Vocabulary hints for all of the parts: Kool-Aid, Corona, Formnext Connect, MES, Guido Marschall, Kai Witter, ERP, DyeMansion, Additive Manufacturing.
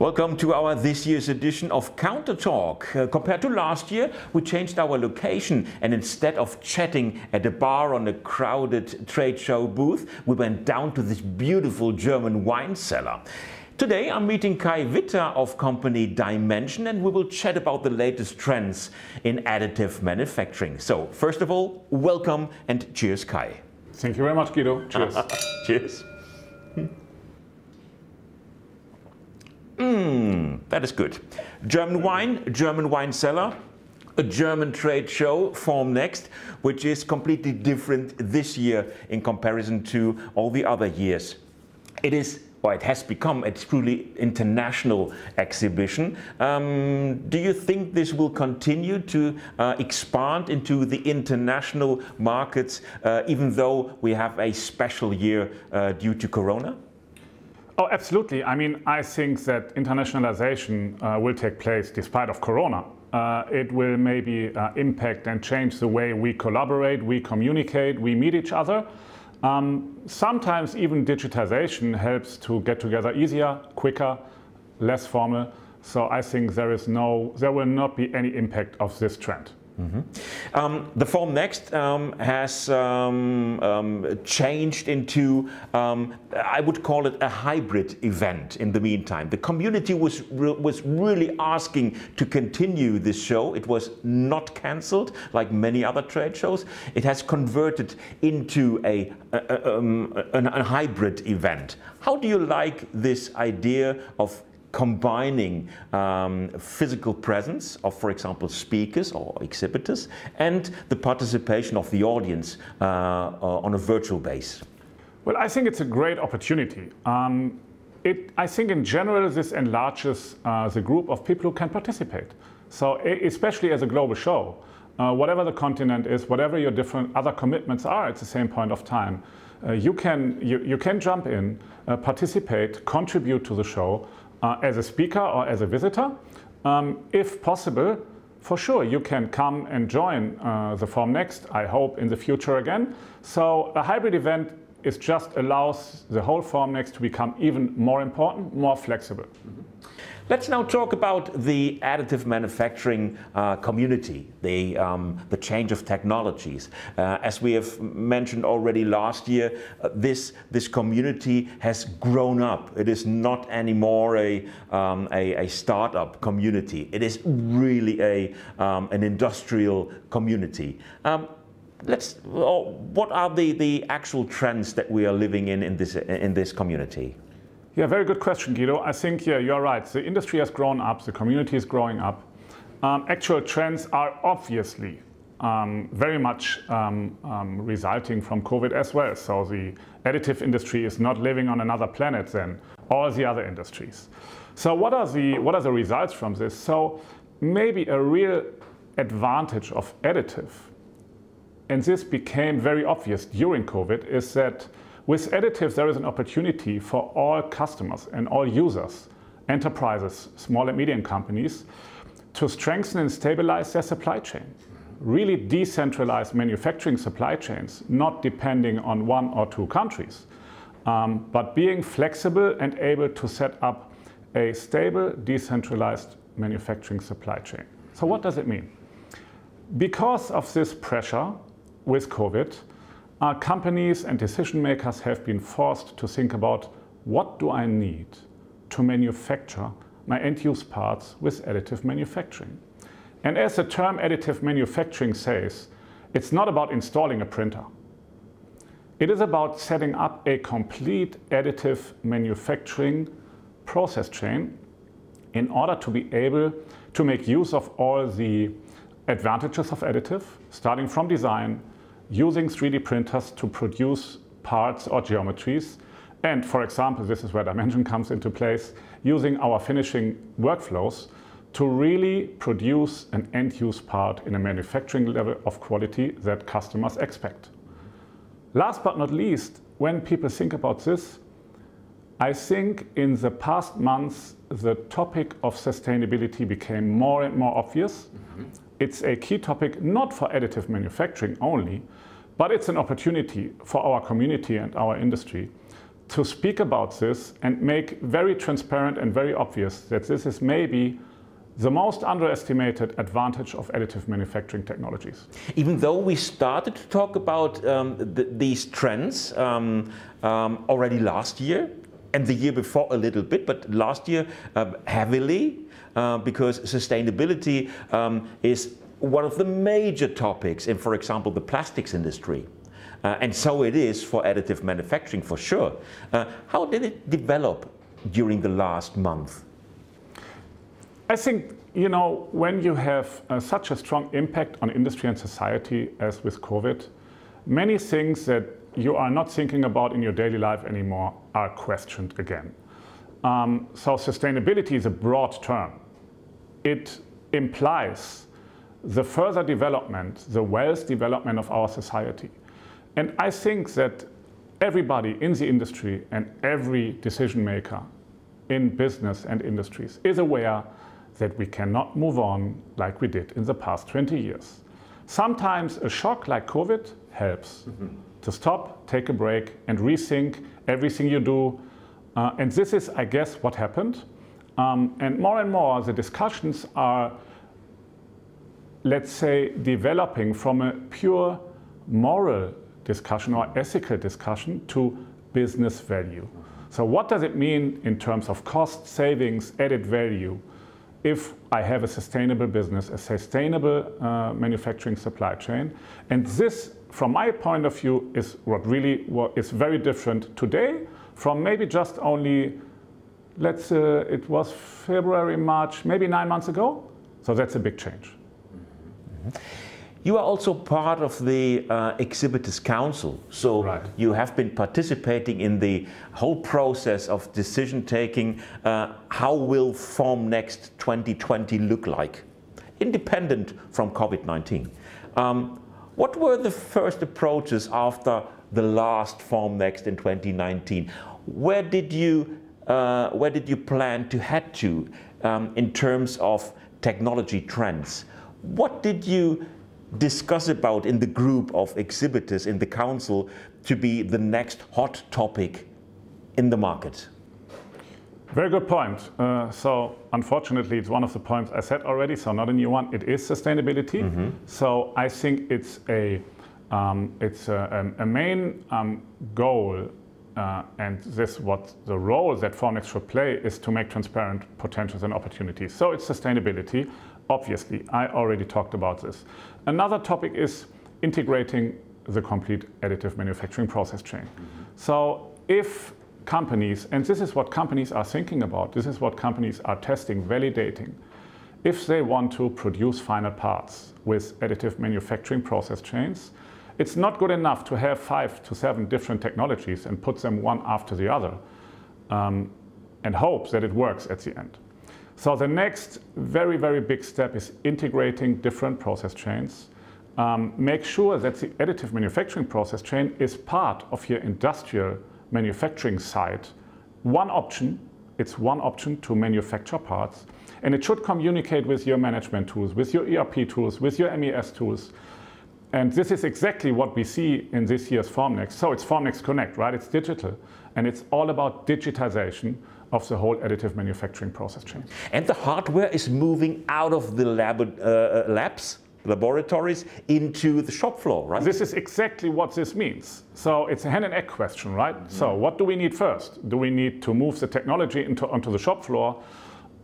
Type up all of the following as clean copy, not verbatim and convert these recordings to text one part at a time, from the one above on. Welcome to our this year's edition of Counter Talk. Compared to last year, we changed our location, and instead of chatting at a bar on a crowded trade show booth, we went down to this beautiful German wine cellar. Today I'm meeting Kai Witter of company DyeMansion, and we will chat about the latest trends in additive manufacturing. So first of all, welcome and cheers, Kai. Thank you very much, Guido. Cheers. Cheers. That is good. German wine cellar, a German trade show, Formnext, which is completely different this year in comparison to all the other years. It is, or it has become, a truly international exhibition. Do you think this will continue to expand into the international markets, even though we have a special year due to Corona? Oh, absolutely. I mean, I think that internationalization will take place despite of Corona. It will maybe impact and change the way we collaborate, we communicate, we meet each other. Sometimes even digitization helps to get together easier, quicker, less formal. So I think there will not be any impact of this trend. Mm-hmm. The Formnext has changed into, I would call it a hybrid event in the meantime. The community was really asking to continue this show. It was not cancelled like many other trade shows. It has converted into a hybrid event. How do you like this idea of combining physical presence of, for example, speakers or exhibitors and the participation of the audience on a virtual base? Well, I think it's a great opportunity. I think in general this enlarges the group of people who can participate. So especially as a global show, whatever the continent is, whatever your different other commitments are at the same point of time, you can jump in, participate, contribute to the show, as a speaker or as a visitor. If possible, for sure, you can come and join the Formnext, I hope, in the future again. So a hybrid event is just allows the whole Formnext to become even more important, more flexible. Let's now talk about the additive manufacturing community, the change of technologies. As we have mentioned already last year, this community has grown up. It is not anymore a startup community. It is really an industrial community. What are the actual trends that we are living in this community? Yeah, very good question, Guido. I think, yeah, you're right. The industry has grown up, the community is growing up. Actual trends are obviously very much resulting from COVID as well. So the additive industry is not living on another planet than all the other industries. So what are the results from this? So maybe a real advantage of additive, and this became very obvious during COVID, is that with additive there is an opportunity for all customers and all users, enterprises, small and medium companies, to strengthen and stabilize their supply chain. Really decentralized manufacturing supply chains, not depending on one or two countries, but being flexible and able to set up a stable, decentralized manufacturing supply chain. So what does it mean? Because of this pressure with COVID, our companies and decision makers have been forced to think about, what do I need to manufacture my end-use parts with additive manufacturing? And as the term additive manufacturing says, it's not about installing a printer. It is about setting up a complete additive manufacturing process chain in order to be able to make use of all the advantages of additive, starting from design, using 3D printers to produce parts or geometries, and for example, this is where DyeMansion comes into place, using our finishing workflows to really produce an end-use part in a manufacturing level of quality that customers expect. Last but not least, when people think about this, I think in the past months the topic of sustainability became more and more obvious. Mm-hmm. It's a key topic, not for additive manufacturing only, but it's an opportunity for our community and our industry to speak about this and make very transparent and very obvious that this is maybe the most underestimated advantage of additive manufacturing technologies. Even though we started to talk about these trends already last year and the year before a little bit, but last year heavily, because sustainability is one of the major topics in, for example, the plastics industry. And so it is for additive manufacturing for sure. How did it develop during the last month? I think, you know, when you have such a strong impact on industry and society as with COVID, many things that you are not thinking about in your daily life anymore are questioned again. So sustainability is a broad term. It implies the further development, the wealth development of our society. And I think that everybody in the industry and every decision maker in business and industries is aware that we cannot move on like we did in the past 20 years. Sometimes a shock like COVID helps to stop, take a break, and rethink everything you do. And this is, I guess, what happened. And more, the discussions are, let's say, developing from a pure moral discussion or ethical discussion to business value. So what does it mean in terms of cost, savings, added value? If I have a sustainable business, a sustainable manufacturing supply chain. And this, from my point of view, is what really is very different today from maybe just only, let's say it was February, March, maybe 9 months ago. So that's a big change. You are also part of the Exhibitors Council, so right. You have been participating in the whole process of decision-taking. How will Formnext 2020 look like, independent from COVID-19? What were the first approaches after the last Formnext in 2019? Where did you plan to head to in terms of technology trends? What did you discuss about in the group of exhibitors in the council to be the next hot topic in the market? Very good point. So unfortunately, it's one of the points I said already, so not a new one. It is sustainability. So I think it's a main goal, and this what the role that Formnext should play is to make transparent potentials and opportunities. So it's sustainability. Obviously, I already talked about this. Another topic is integrating the complete additive manufacturing process chain. So if companies, and this is what companies are thinking about, this is what companies are testing, validating, if they want to produce final parts with additive manufacturing process chains, it's not good enough to have 5 to 7 different technologies and put them one after the other and hope that it works at the end. So the next very, very big step is integrating different process chains. Make sure that the additive manufacturing process chain is part of your industrial manufacturing site. One option, it's one option to manufacture parts, and it should communicate with your management tools, with your ERP tools, with your MES tools. And this is exactly what we see in this year's Formnext. So it's Formnext Connect, right? It's digital, and it's all about digitization of the whole additive manufacturing process chain. And the hardware is moving out of the laboratories, into the shop floor, right? This is exactly what this means. So it's a hen and egg question, right? So what do we need first? Do we need to move the technology onto the shop floor,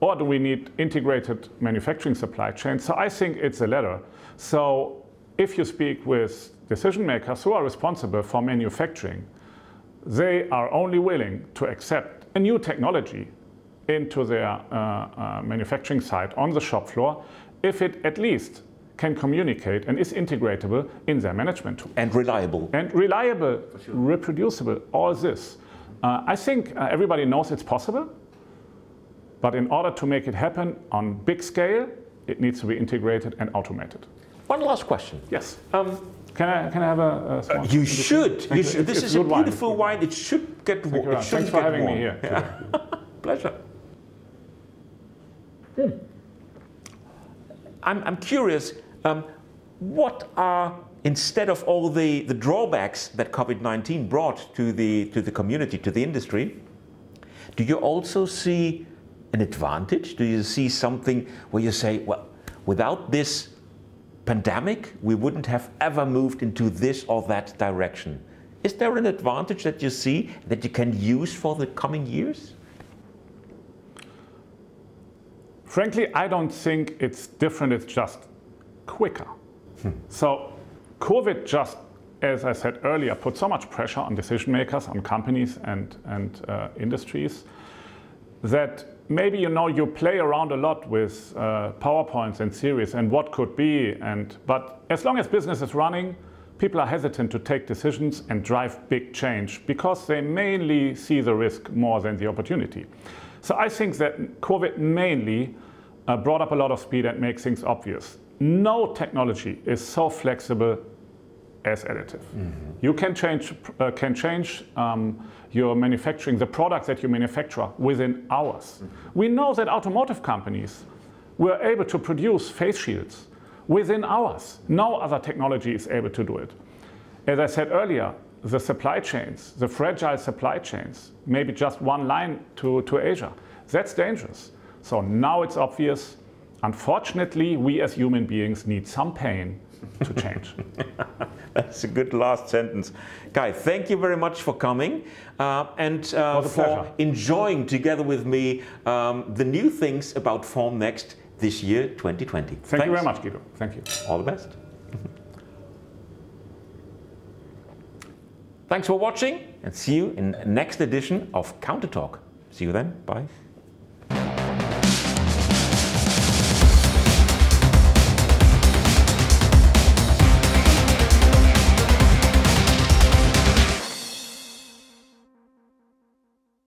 or do we need integrated manufacturing supply chain? So I think it's the latter. So if you speak with decision makers who are responsible for manufacturing, they are only willing to accept a new technology into their manufacturing site on the shop floor if it at least can communicate and is integratable in their management tool. And reliable. And reliable, sure. Reproducible, all this. I think everybody knows it's possible, but in order to make it happen on big scale, it needs to be integrated and automated. One last question. Yes. Can I have a small you should. You should. This is a beautiful wine. It should get warm. Thanks for having me here. Yeah. Pleasure. I'm curious, what are instead of all the drawbacks that COVID-19 brought to the community, to the industry, do you also see an advantage? Do you see something where you say, well, without this pandemic, we wouldn't have ever moved into this or that direction? Is there an advantage that you see that you can use for the coming years? Frankly, I don't think it's different. It's just quicker. So COVID just, as I said earlier, put so much pressure on decision makers, on companies and industries that maybe, you know, you play around a lot with PowerPoints and series and what could be. But as long as business is running, people are hesitant to take decisions and drive big change because they mainly see the risk more than the opportunity. So I think that COVID mainly brought up a lot of speed and makes things obvious. No technology is so flexible as additive. Mm-hmm. You can change your manufacturing, the products that you manufacture, within hours. Mm-hmm. We know that automotive companies were able to produce face shields within hours. No other technology is able to do it. As I said earlier, the supply chains, the fragile supply chains, maybe just one line to Asia, that's dangerous. So now it's obvious. Unfortunately, we as human beings need some pain to change. That's a good last sentence. Kai, thank you very much for coming and for enjoying together with me the new things about Formnext this year, 2020. Thank you very much, Guido. Thank you. All the best. Thanks for watching and see you in the next edition of Counter Talk. See you then. Bye.